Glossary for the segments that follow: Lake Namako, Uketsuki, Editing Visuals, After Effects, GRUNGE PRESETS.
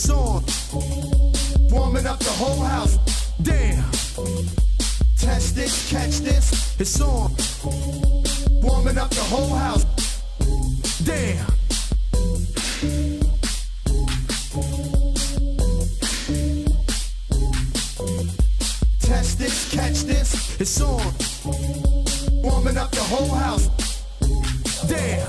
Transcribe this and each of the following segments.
it's on. Warming up the whole house. Damn. Test this, catch this. It's on. Warming up the whole house. Damn. Test this, catch this. It's on. Warming up the whole house. Damn.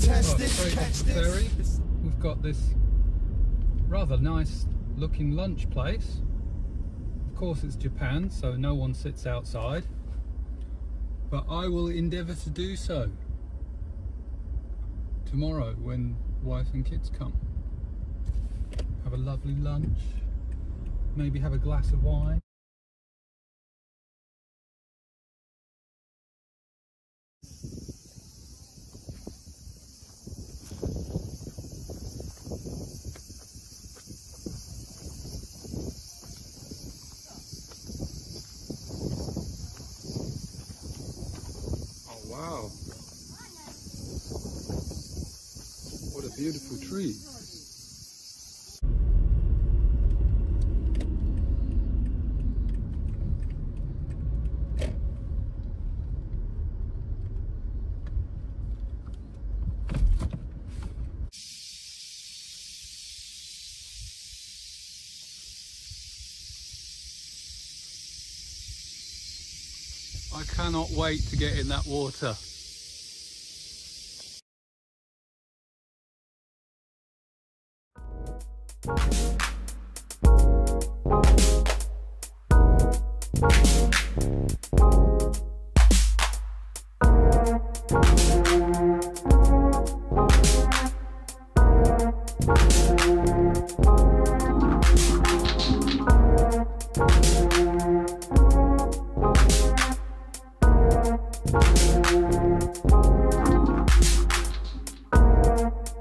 Test this, catch this. We've got this rather nice looking lunch place. Of course it's Japan, so no one sits outside, but I will endeavour to do so tomorrow when wife and kids come. Have a lovely lunch, maybe have a glass of wine. Wow, what a beautiful tree. I cannot wait to get in that water.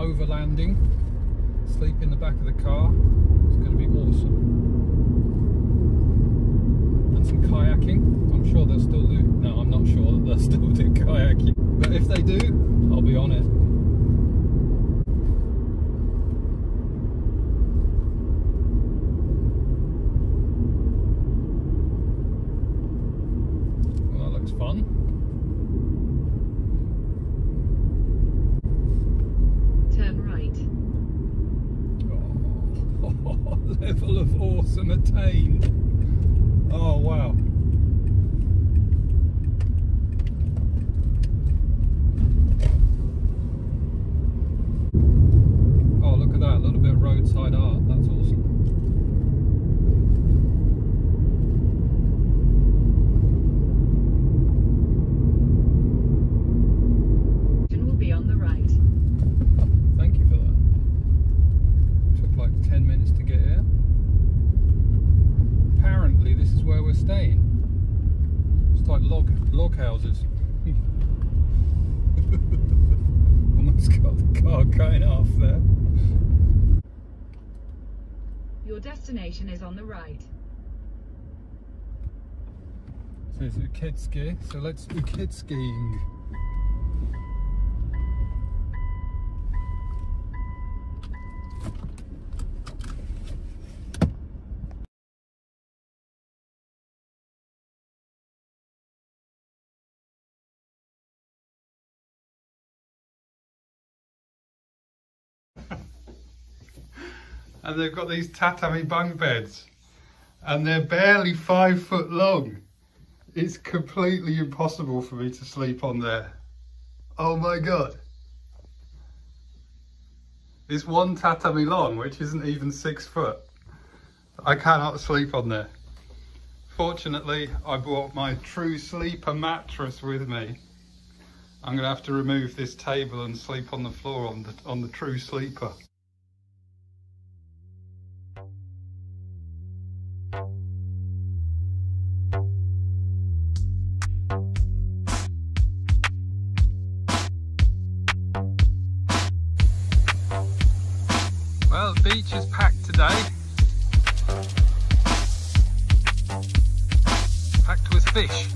Overlanding, sleep in the back of the car, it's going to be awesome. And some kayaking, I'm sure they'll still do, no I'm not sure that they'll still do kayaking, but if they do, I'll be on it. Well, that looks fun. Level of awesome attained. Oh wow. Oh look at that, a little bit of roadside art, that's awesome. Log houses. Almost got the car going off there. Your destination is on the right. So it's Uketsuki, so let's Uketsukiing. And they've got these tatami bunk beds and they're barely 5 foot long. It's completely impossible for me to sleep on there. Oh my god. It's one tatami long, which isn't even 6 foot. I cannot sleep on there. Fortunately, I brought my true sleeper mattress with me. I'm gonna have to remove this table and sleep on the floor on the true sleeper. beach is packed today. Packed with fish.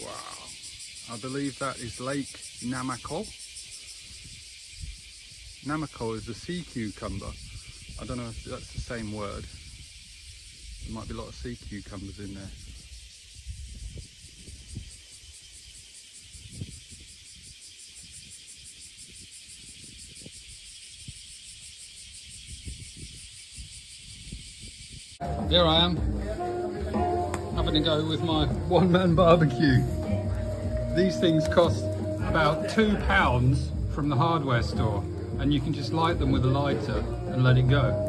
Wow, I believe that is Lake Namako. Namako is a sea cucumber. I don't know if that's the same word. There might be a lot of sea cucumbers in there. Here I am, having a go with my one-man barbecue. These things cost about £2 from the hardware store, and you can just light them with a lighter and let it go.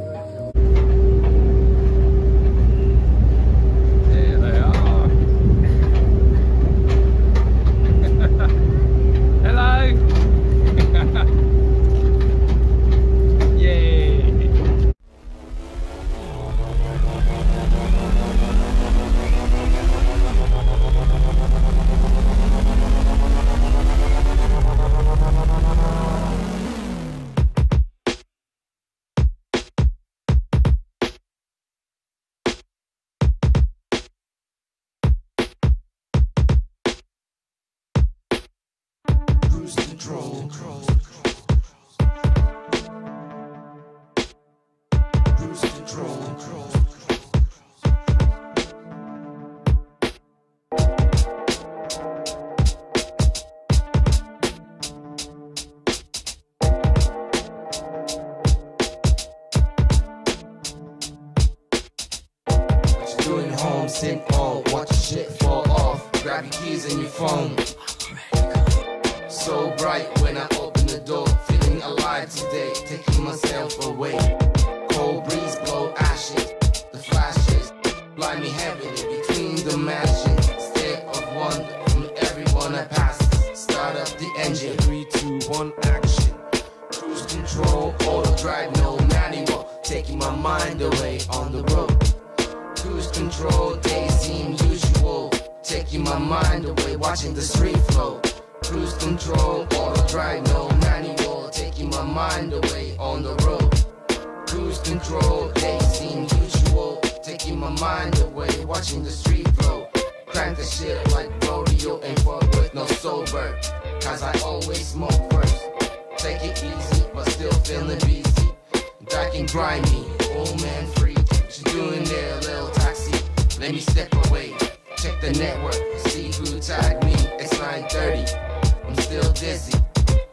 Simple, watch your shit fall off, grab your keys and your phone. So bright when I open the door, feeling alive today, taking myself away. Cold breeze blow ashes, the flashes blind me heavily between the mansions. Stare of wonder from everyone I pass. Start up the engine, 3, 2, 1, action. Cruise control, auto drive, no manual, taking my mind away on the road. Cruise control, days seem usual, taking my mind away, watching the street flow. Cruise control, auto drive, no manual, taking Taking my mind away on the road. Cruise control, they seem usual. Taking my mind away, watching the street flow. Crank the shit like rodeo and fuck with no sober. Cause I always smoke first. Take it easy, but still feeling busy. Dark and grimy, old man free. She doing their little taxi. Let me step away, check the network, see who tagged me. It's 9:30, I'm still dizzy.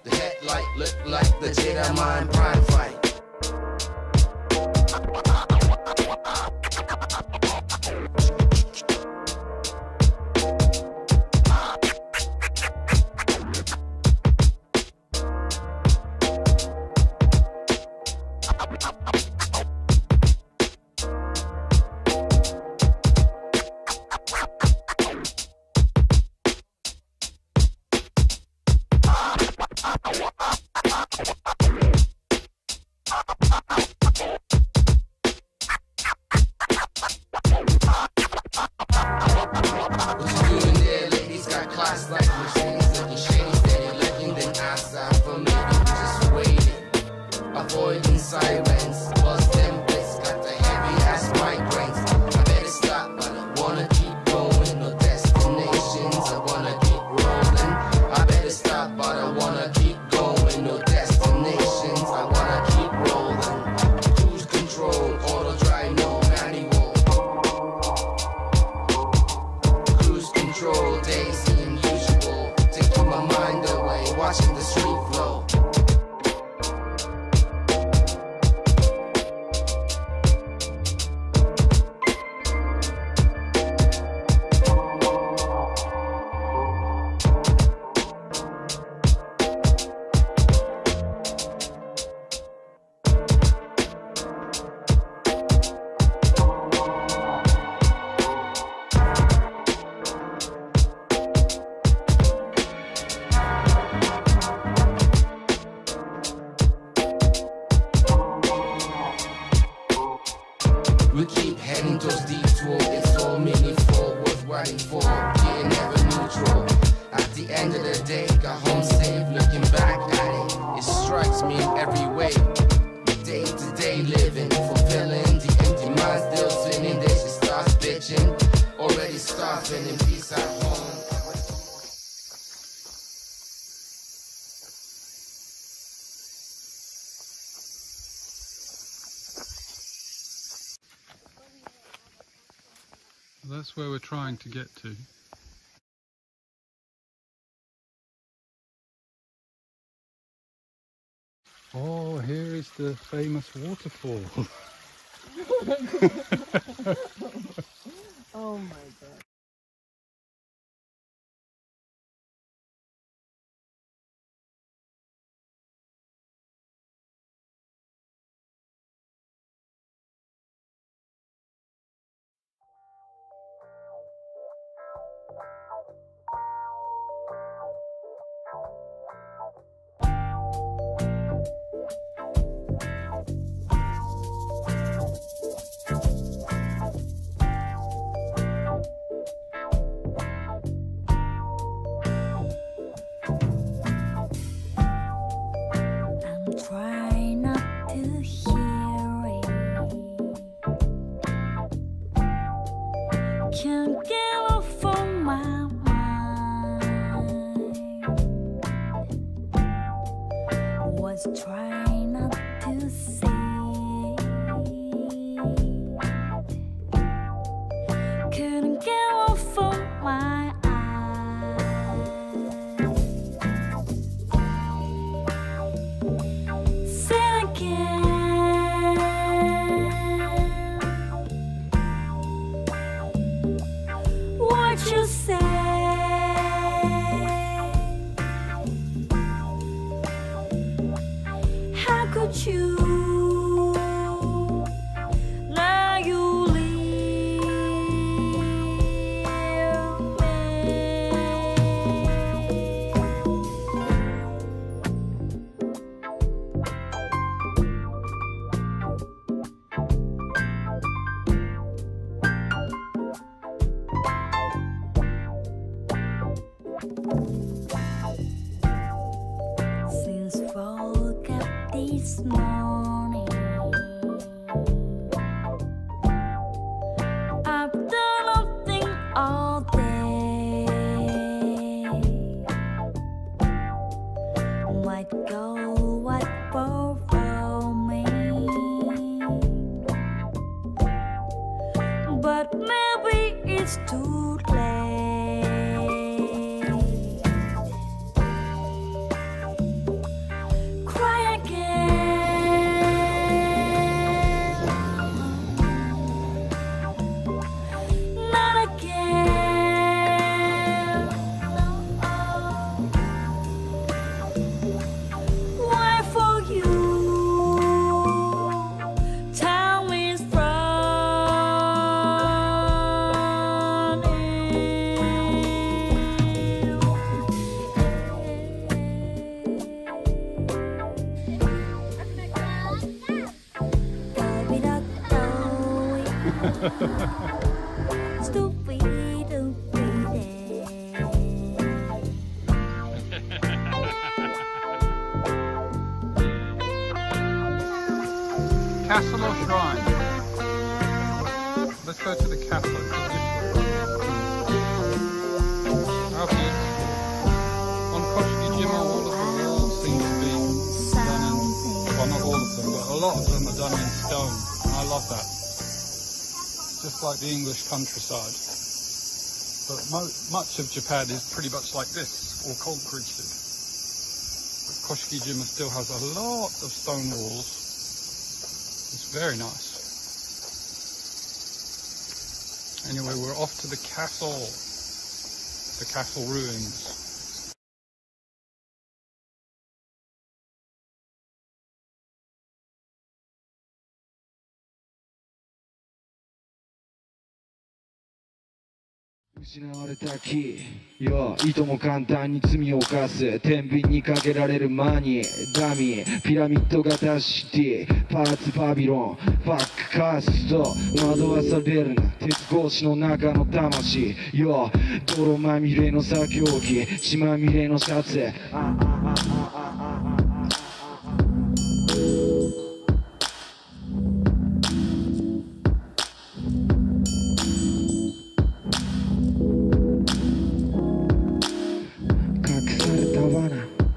The headlight look like the Jedi Mind Prime fight. That's where we're trying to get to. Oh, here is the famous waterfall. Oh my God. Since fall. this morning. I've done nothing all day. White gold, white gold for me. But maybe it's too late. Castle or shrine? Let's go to the castle. Okay. On Koshiki Jima, all of the walls seem to be done in, well, not all of them, but a lot of them are done in stone. I love that. Just like the English countryside. But much of Japan is pretty much like this, or concreted. But Koshiki Jima still has a lot of stone walls. It's very nice. Anyway, we're off to the castle ruins.失われた木よ、いとも簡単に罪を犯す天秤にかけられるマニダミーピラミッド型シティパーツパビロンファックカースト惑わされるな鉄格子の中の魂よ泥まみれの作業着血まみれのシャツ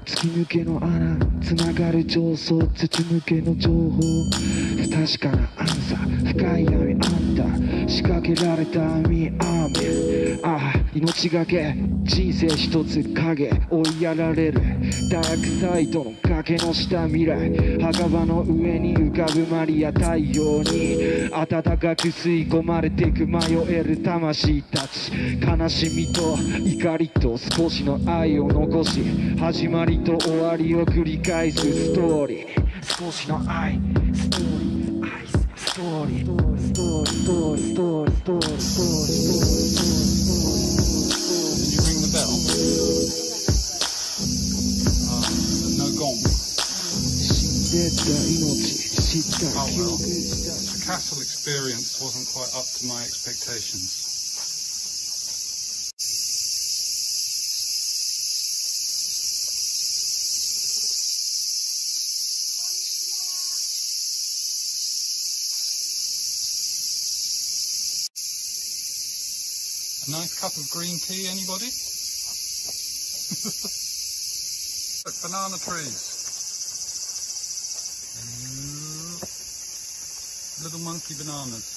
突き抜けの穴繋がる上層筒抜けの情報不確かなアンサー深い闇あんた仕掛けられた網アーメンああ命がけ人生一つ影追いやられるダークサイドの崖の下未来墓場の上に浮かぶマリア太陽に暖かく吸い込まれていく迷える魂たち悲しみと怒りと少しの愛を残し始まりと終わりを繰り返すストーリー少しの愛ストーリー愛ストーリーストーリーストーリーストーリーストーリーストーリーOh, well. The castle experience wasn't quite up to my expectations. A nice cup of green tea, anybody? Look, banana trees. Little monkey bananas.